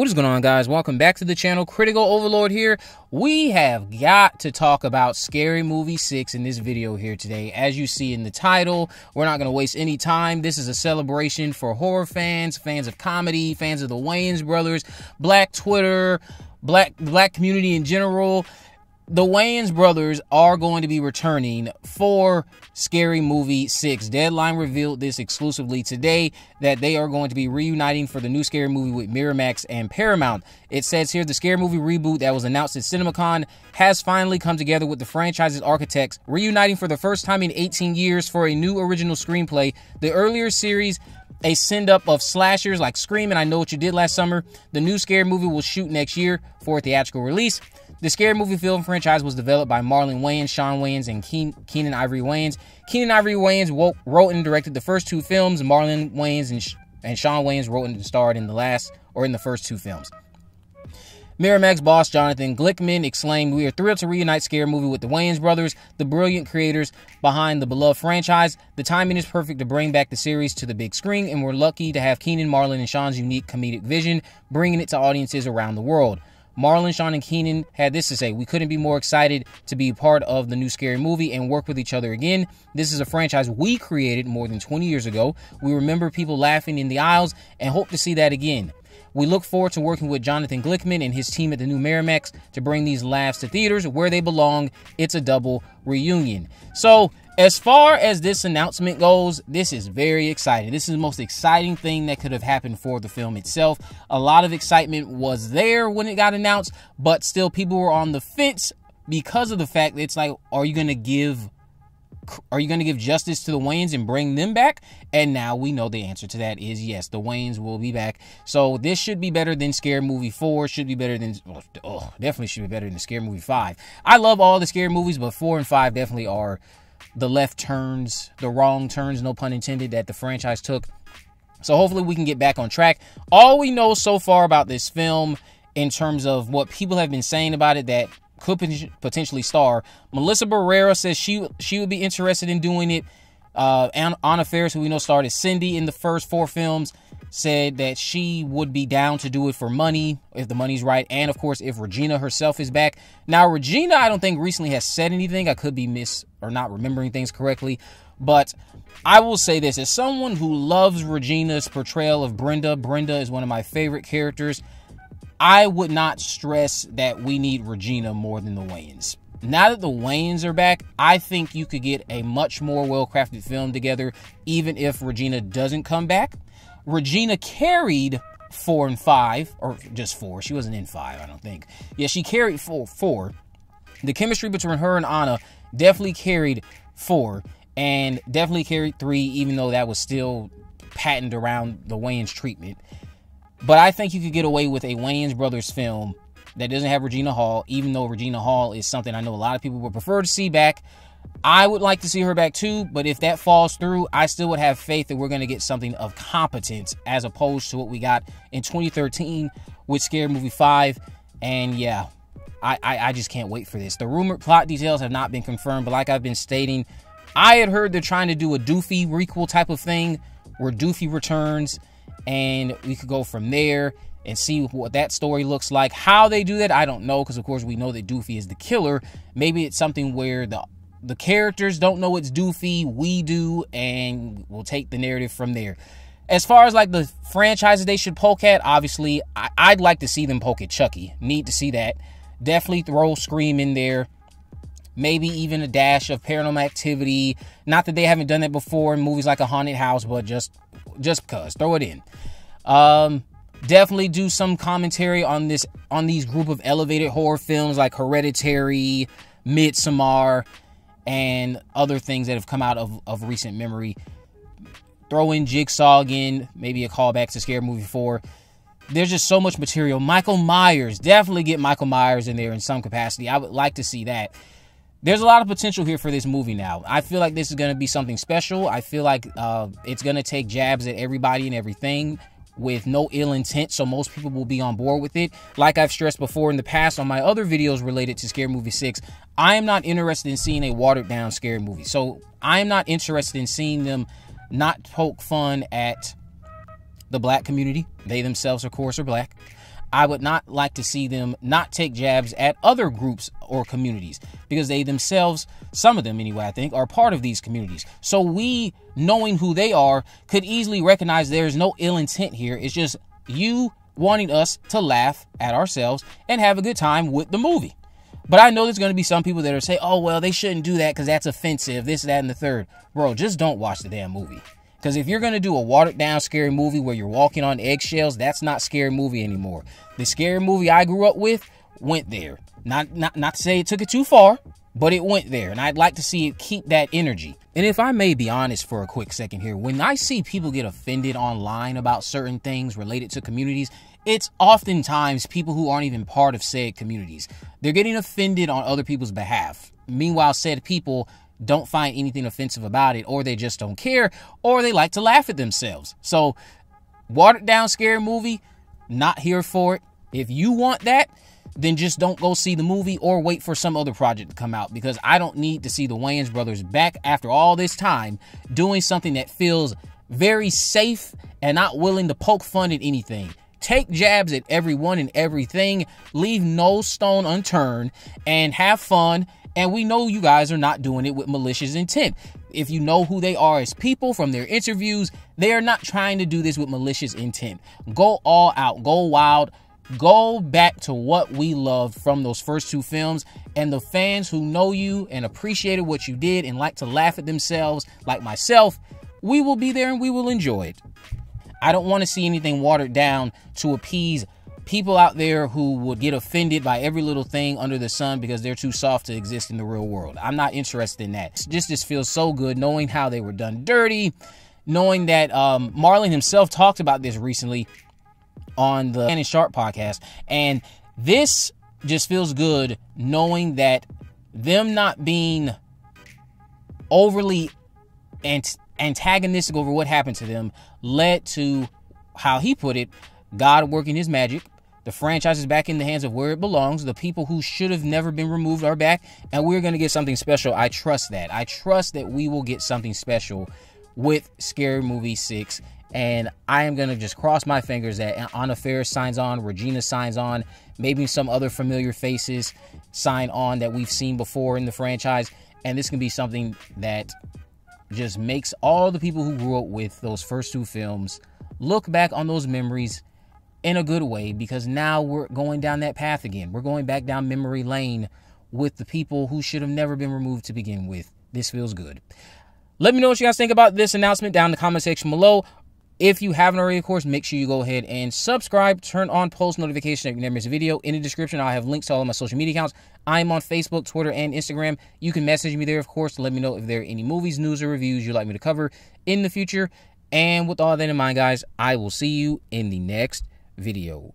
What is going on, guys? Welcome back to the channel. Critical Overlord here. We have got to talk about Scary Movie 6 in this video here today. As you see in the title, we're not going to waste any time. This is a celebration for horror fans, fans of comedy, fans of the Wayans brothers, Black Twitter, black community in general. The Wayans brothers are going to be returning for Scary Movie 6. Deadline revealed this exclusively today, that they are going to be reuniting for the new Scary Movie with Miramax and Paramount. It says here, the Scary Movie reboot that was announced at CinemaCon has finally come together with the franchise's architects, reuniting for the first time in 18 years for a new original screenplay. The earlier series, a send-up of slashers like Scream and I Know What You Did Last Summer, the new Scary Movie will shoot next year for a theatrical release. The Scary Movie film franchise was developed by Marlon Wayans, Sean Wayans, and Keenan Ivory Wayans. Keenan Ivory Wayans wrote and directed the first two films. Marlon Wayans and Sean Wayans wrote and starred in the first two films. Miramax boss Jonathan Glickman exclaimed, "We are thrilled to reunite Scary Movie with the Wayans brothers, the brilliant creators behind the beloved franchise. The timing is perfect to bring back the series to the big screen, and we're lucky to have Keenan, Marlon, and Sean's unique comedic vision, bringing it to audiences around the world." Marlon, Sean, and Keenan had this to say: "We couldn't be more excited to be part of the new Scary Movie and work with each other again. This is a franchise we created more than 20 years ago. We remember people laughing in the aisles and hope to see that again. We look forward to working with Jonathan Glickman and his team at the new Miramax to bring these laughs to theaters where they belong. It's a double reunion." So, as far as this announcement goes, this is very exciting. This is the most exciting thing that could have happened for the film itself. A lot of excitement was there when it got announced, but still people were on the fence because of the fact that it's like, are you going to give justice to the Wayans and bring them back? And now we know the answer to that is yes, the Wayans will be back. So this should be better than Scary Movie 4, should be better than, definitely should be better than Scary Movie 5. I love all the Scary Movies, but 4 and 5 definitely are the left turns, the wrong turns, no pun intended, that the franchise took. So hopefully we can get back on track. All we know so far about this film in terms of what people have been saying about it that could potentially star, Melissa Barrera says she would be interested in doing it. Anna Faris, who we know starred as Cindy in the first four films, said that she would be down to do it for money, if the money's right, and of course if Regina herself is back. Now Regina, I don't think recently has said anything. I could be not remembering things correctly, but I will say this: as someone who loves Regina's portrayal of Brenda, Brenda is one of my favorite characters, I would not stress that we need Regina more than the Wayans. Now that the Wayans are back, I think you could get a much more well-crafted film together, even if Regina doesn't come back. Regina carried 4 and 5, or just 4. She wasn't in 5, I don't think. Yeah, she carried 4. The chemistry between her and Anna definitely carried 4, and definitely carried 3, even though that was still patented around the Wayans treatment. But I think you could get away with a Wayans brothers film that doesn't have Regina Hall, even though Regina Hall is something I know a lot of people would prefer to see back. I would like to see her back too, but if that falls through, I still would have faith that we're going to get something of competence as opposed to what we got in 2013 with Scary Movie 5. And yeah, I just can't wait for this. The rumored plot details have not been confirmed, but like I've been stating, I had heard they're trying to do a Doofy requel type of thing where Doofy returns and we could go from there and see what that story looks like. How they do that, I don't know, because of course we know that Doofy is the killer. Maybe it's something where the characters don't know it's Doofy, we do, and we'll take the narrative from there. As far as like the franchises they should poke at, obviously, I'd like to see them poke at Chucky. Need to see that. Definitely throw Scream in there. Maybe even a dash of Paranormal Activity. Not that they haven't done that before in movies like A Haunted House, but just because. Throw it in. Definitely do some commentary on these group of elevated horror films like Hereditary, Midsommar, and other things that have come out of recent memory. Throw in Jigsaw again, maybe a callback to Scary Movie 4. There's just so much material. Michael Myers, definitely get Michael Myers in there in some capacity. I would like to see that. There's a lot of potential here for this movie now. I feel like this is going to be something special. I feel like it's going to take jabs at everybody and everything with no ill intent, so most people will be on board with it. Like I've stressed before in the past on my other videos related to Scary Movie 6, I am not interested in seeing a watered-down Scary Movie. So I am not interested in seeing them not poke fun at the black community. They themselves, of course, are black. I would not like to see them not take jabs at other groups or communities, because they themselves, some of them anyway, I think, are part of these communities. So we, knowing who they are, could easily recognize there's no ill intent here. It's just you wanting us to laugh at ourselves and have a good time with the movie. But I know there's going to be some people that are saying, oh, well, they shouldn't do that because that's offensive, this, that, and the third. Bro, just don't watch the damn movie. Because if you're going to do a watered-down scary movie where you're walking on eggshells, that's not Scary Movie anymore. The Scary Movie I grew up with went there. Not to say it took it too far, but it went there. And I'd like to see it keep that energy. And if I may be honest for a quick second here, when I see people get offended online about certain things related to communities, it's oftentimes people who aren't even part of said communities. They're getting offended on other people's behalf. Meanwhile, said people don't find anything offensive about it, or they just don't care, or they like to laugh at themselves. So, watered down Scary Movie, not here for it. If you want that, then just don't go see the movie or wait for some other project to come out, because I don't need to see the Wayans brothers back after all this time doing something that feels very safe and not willing to poke fun at anything. Take jabs at everyone and everything, leave no stone unturned, and have fun. And we know you guys are not doing it with malicious intent. If you know who they are as people from their interviews, they are not trying to do this with malicious intent. Go all out, go wild, go back to what we loved from those first two films. And the fans who know you and appreciated what you did and like to laugh at themselves, like myself, we will be there and we will enjoy it. I don't want to see anything watered down to appease people out there who would get offended by every little thing under the sun because they're too soft to exist in the real world. I'm not interested in that. This feels so good knowing how they were done dirty, knowing that Marlon himself talked about this recently on the Shannon Sharp podcast. And this just feels good knowing that them not being overly antagonistic over what happened to them led to, how he put it, God working his magic. The franchise is back in the hands of where it belongs. The people who should have never been removed are back, and we're going to get something special. I trust that. I trust that we will get something special with Scary Movie 6, and I am going to just cross my fingers that Anna Faris signs on, Regina signs on, maybe some other familiar faces sign on that we've seen before in the franchise, and this can be something that just makes all the people who grew up with those first two films look back on those memories in a good way, because now we're going down that path again. We're going back down memory lane with the people who should have never been removed to begin with. This feels good. Let me know what you guys think about this announcement down in the comment section below. If you haven't already, of course, make sure you go ahead and subscribe. Turn on post notification if you never miss a video. In the description, I'll have links to all of my social media accounts. I'm on Facebook, Twitter, and Instagram. You can message me there, of course, to let me know if there are any movies, news, or reviews you'd like me to cover in the future. And with all that in mind, guys, I will see you in the next video.